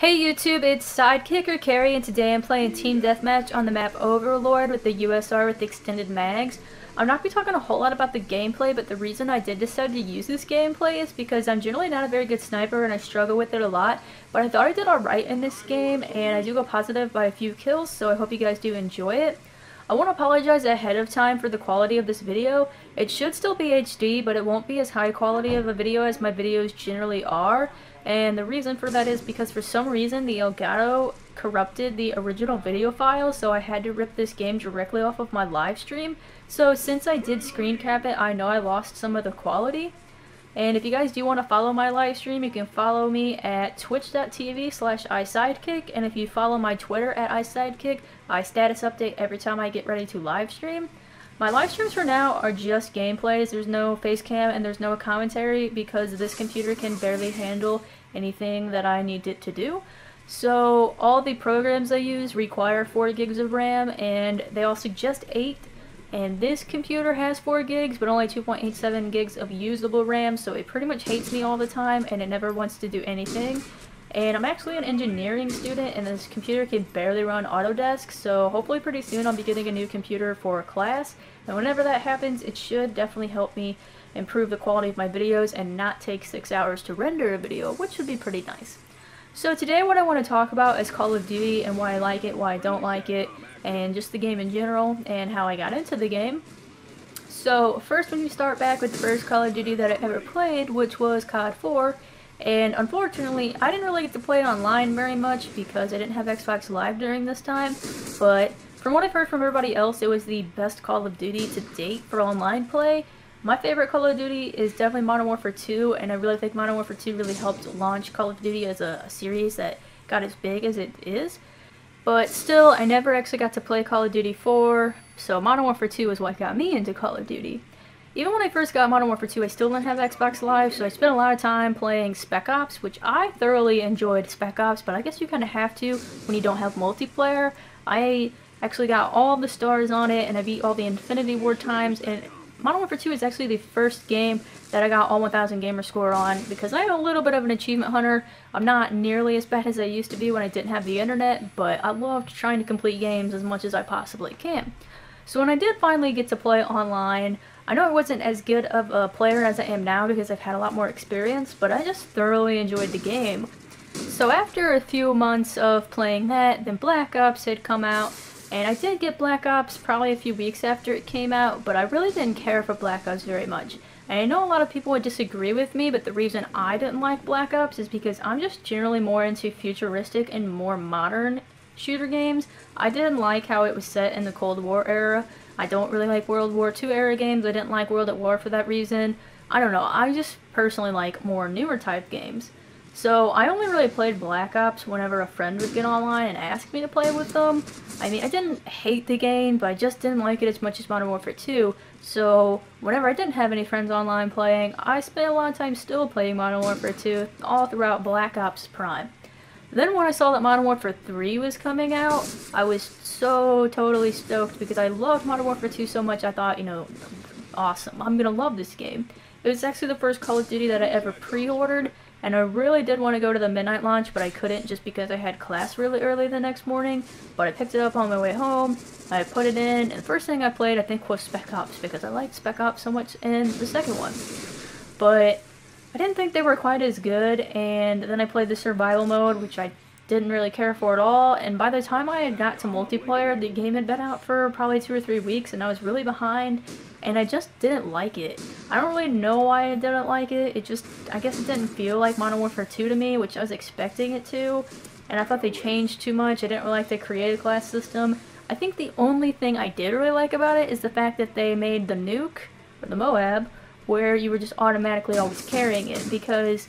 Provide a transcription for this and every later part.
Hey YouTube, it's SidekickerCarry, and today I'm playing Team Deathmatch on the map Overlord with the USR with extended mags. I'm not going to be talking a whole lot about the gameplay, but the reason I did decide to use this gameplay is because I'm generally not a very good sniper and I struggle with it a lot, but I thought I did alright in this game, and I do go positive by a few kills, so I hope you guys do enjoy it. I want to apologize ahead of time for the quality of this video. It should still be HD, but it won't be as high quality of a video as my videos generally are. And the reason for that is because for some reason the Elgato corrupted the original video file, so I had to rip this game directly off of my live stream. So since I did screen cap it, I know I lost some of the quality. And if you guys do want to follow my live stream, you can follow me at twitch.tv/iSydekick, and if you follow my Twitter at iSydekick, I status update every time I get ready to live stream. My live streams for now are just gameplays. There's no face cam and there's no commentary because this computer can barely handle anything that I need it to do. So all the programs I use require 4 gigs of RAM, and they all suggest 8. And this computer has 4 gigs, but only 2.87 gigs of usable RAM, so it pretty much hates me all the time, and it never wants to do anything. And I'm actually an engineering student, and this computer can barely run Autodesk, so hopefully pretty soon I'll be getting a new computer for class. And whenever that happens, it should definitely help me improve the quality of my videos and not take 6 hours to render a video, which would be pretty nice. So today what I want to talk about is Call of Duty and why I like it, why I don't like it, and just the game in general and how I got into the game. So first, when you start back with the first Call of Duty that I ever played, which was COD 4, and unfortunately I didn't really get to play it online very much because I didn't have Xbox Live during this time, but from what I've heard from everybody else, it was the best Call of Duty to date for online play. My favorite Call of Duty is definitely Modern Warfare 2, and I really think Modern Warfare 2 really helped launch Call of Duty as a series that got as big as it is. But still, I never actually got to play Call of Duty 4, so Modern Warfare 2 is what got me into Call of Duty. Even when I first got Modern Warfare 2, I still didn't have Xbox Live, so I spent a lot of time playing Spec Ops, which I thoroughly enjoyed Spec Ops, but I guess you kind of have to when you don't have multiplayer. I actually got all the stars on it, and I beat all the Infinity Ward times, and Modern Warfare 2 is actually the first game that I got all 1000 gamer score on, because I am a little bit of an achievement hunter. I'm not nearly as bad as I used to be when I didn't have the internet, but I loved trying to complete games as much as I possibly can. So when I did finally get to play online, I know I wasn't as good of a player as I am now because I've had a lot more experience, but I just thoroughly enjoyed the game. So after a few months of playing that, then Black Ops had come out. And I did get Black Ops probably a few weeks after it came out, but I really didn't care for Black Ops very much. And I know a lot of people would disagree with me, but the reason I didn't like Black Ops is because I'm just generally more into futuristic and more modern shooter games. I didn't like how it was set in the Cold War era. I don't really like World War II era games. I didn't like World at War for that reason. I don't know, I just personally like more newer type games. So I only really played Black Ops whenever a friend would get online and ask me to play with them. I mean, I didn't hate the game, but I just didn't like it as much as Modern Warfare 2. So whenever I didn't have any friends online playing, I spent a lot of time still playing Modern Warfare 2 all throughout Black Ops Prime. Then when I saw that Modern Warfare 3 was coming out, I was so totally stoked because I loved Modern Warfare 2 so much. I thought, you know, awesome, I'm gonna love this game. It was actually the first Call of Duty that I ever pre-ordered. And I really did want to go to the midnight launch, but I couldn't just because I had class really early the next morning. But I picked it up on my way home, I put it in, and the first thing I played I think was Spec Ops, because I liked Spec Ops so much in the second one. But I didn't think they were quite as good, and then I played the survival mode, which I didn't really care for at all, and by the time I had got to multiplayer, the game had been out for probably 2 or 3 weeks, and I was really behind, and I just didn't like it. I don't really know why I didn't like it. It just, I guess it didn't feel like Modern Warfare 2 to me, which I was expecting it to, and I thought they changed too much. I didn't really like the creative class system. I think the only thing I did really like about it is the fact that they made the nuke, or the Moab, where you were just automatically always carrying it, because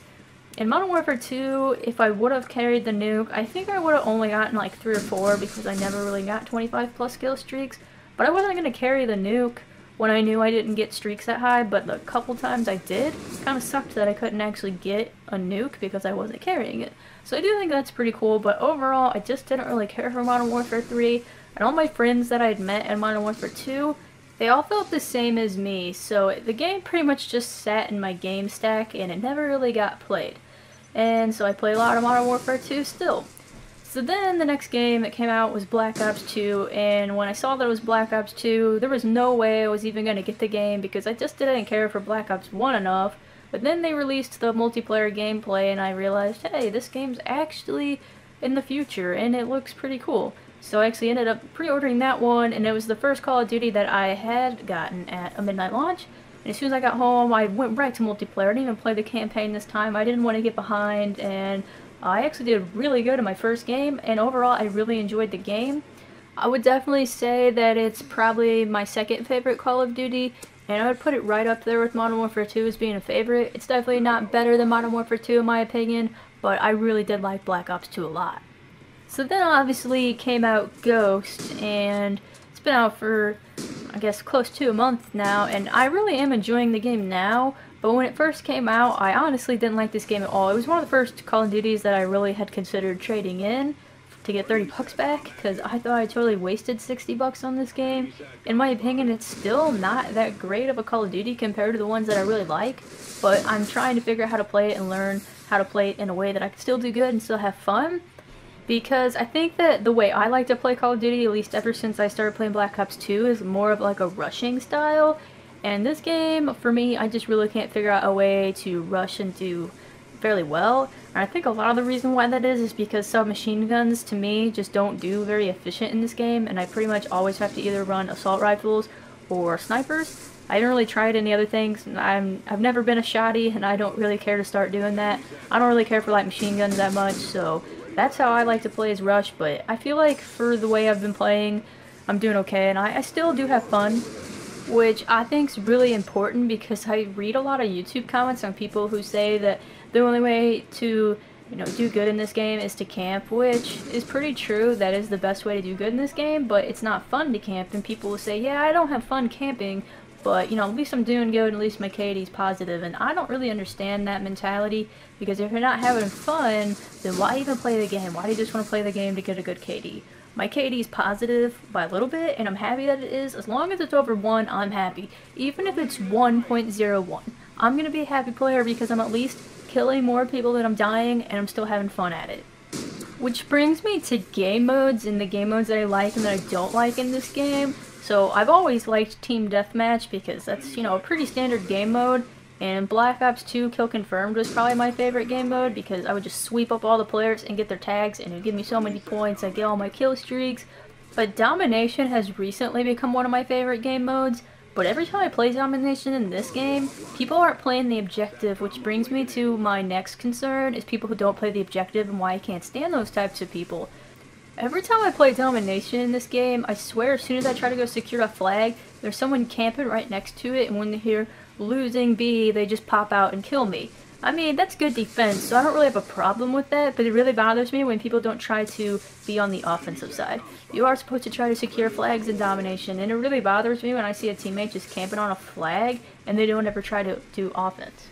in Modern Warfare 2, if I would have carried the nuke, I think I would have only gotten like 3 or 4 because I never really got 25+ kill streaks. But I wasn't going to carry the nuke when I knew I didn't get streaks that high, but the couple times I did, it kind of sucked that I couldn't actually get a nuke because I wasn't carrying it. So I do think that's pretty cool, but overall, I just didn't really care for Modern Warfare 3. And all my friends that I had met in Modern Warfare 2, they all felt the same as me, so the game pretty much just sat in my game stack and it never really got played. and so I play a lot of Modern Warfare 2 still. So then the next game that came out was Black Ops 2, and when I saw that it was Black Ops 2, there was no way I was even going to get the game because I just didn't care for Black Ops 1 enough. But then they released the multiplayer gameplay and I realized, hey, this game's actually in the future and it looks pretty cool. So I actually ended up pre-ordering that one, and it was the first Call of Duty that I had gotten at a midnight launch. And as soon as I got home, I went right to multiplayer. I didn't even play the campaign this time. I didn't want to get behind, and I actually did really good in my first game, and overall I really enjoyed the game. I would definitely say that it's probably my second favorite Call of Duty, and I would put it right up there with Modern Warfare 2 as being a favorite. It's definitely not better than Modern Warfare 2 in my opinion, but I really did like Black Ops 2 a lot. So then obviously came out Ghost, and it's been out for, I guess, close to a month now, and I really am enjoying the game now. But when it first came out, I honestly didn't like this game at all. It was one of the first Call of Duties that I really had considered trading in to get 30 bucks back, because I thought I totally wasted 60 bucks on this game. In my opinion, it's still not that great of a Call of Duty compared to the ones that I really like, but I'm trying to figure out how to play it and learn how to play it in a way that I can still do good and still have fun. Because I think that the way I like to play Call of Duty, at least ever since I started playing Black Ops 2, is more of like a rushing style. And this game, for me, I just really can't figure out a way to rush and do fairly well. And I think a lot of the reason why that is because submachine guns, to me, just don't do very efficient in this game. And I pretty much always have to either run assault rifles or snipers. I didn't really try any other things. I've never been a shoddy, and I don't really care to start doing that. I don't really care for like machine guns that much, so that's how I like to play is rush. But I feel like for the way I've been playing, I'm doing okay, and I still do have fun, which I think is really important because I read a lot of YouTube comments on people who say that the only way to, you know, do good in this game is to camp, which is pretty true. That is the best way to do good in this game, but it's not fun to camp, and people will say, yeah, I don't have fun camping, but, you know, at least I'm doing good, and at least my KD's positive, and I don't really understand that mentality, because if you're not having fun, then why even play the game? Why do you just want to play the game to get a good KD? My KD's positive by a little bit, and I'm happy that it is. As long as it's over 1, I'm happy. Even if it's 1.01, I'm going to be a happy player because I'm at least killing more people than I'm dying, and I'm still having fun at it. Which brings me to game modes, and the game modes that I like and that I don't like in this game. So I've always liked Team Deathmatch because that's, you know, a pretty standard game mode. And Black Ops 2 Kill Confirmed was probably my favorite game mode because I would just sweep up all the players and get their tags, and it would give me so many points, I'd get all my kill streaks. But Domination has recently become one of my favorite game modes, but every time I play Domination in this game, people aren't playing the objective, which brings me to my next concern, is people who don't play the objective and why I can't stand those types of people. Every time I play Domination in this game, I swear as soon as I try to go secure a flag, there's someone camping right next to it, and when they hear losing B, they just pop out and kill me. I mean, that's good defense, so I don't really have a problem with that, but it really bothers me when people don't try to be on the offensive side. You are supposed to try to secure flags in Domination, and it really bothers me when I see a teammate just camping on a flag, and they don't ever try to do offense.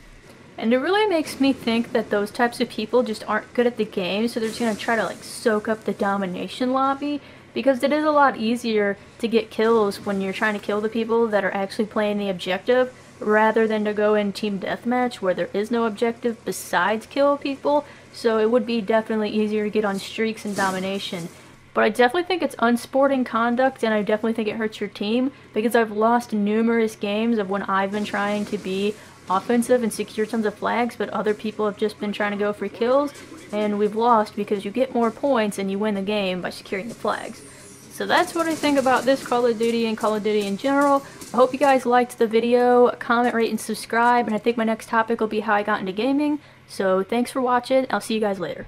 And it really makes me think that those types of people just aren't good at the game, so they're just going to try to like soak up the Domination lobby, because it is a lot easier to get kills when you're trying to kill the people that are actually playing the objective, rather than to go in Team Deathmatch where there is no objective besides kill people. So it would be definitely easier to get on streaks and Domination. But I definitely think it's unsporting conduct, and I definitely think it hurts your team, because I've lost numerous games of when I've been trying to be offensive and secure tons of flags, but other people have just been trying to go for kills, and we've lost because you get more points and you win the game by securing the flags. So that's what I think about this Call of Duty and Call of Duty in general. I hope you guys liked the video. Comment, rate, and subscribe, and I think my next topic will be how I got into gaming. So thanks for watching. I'll see you guys later.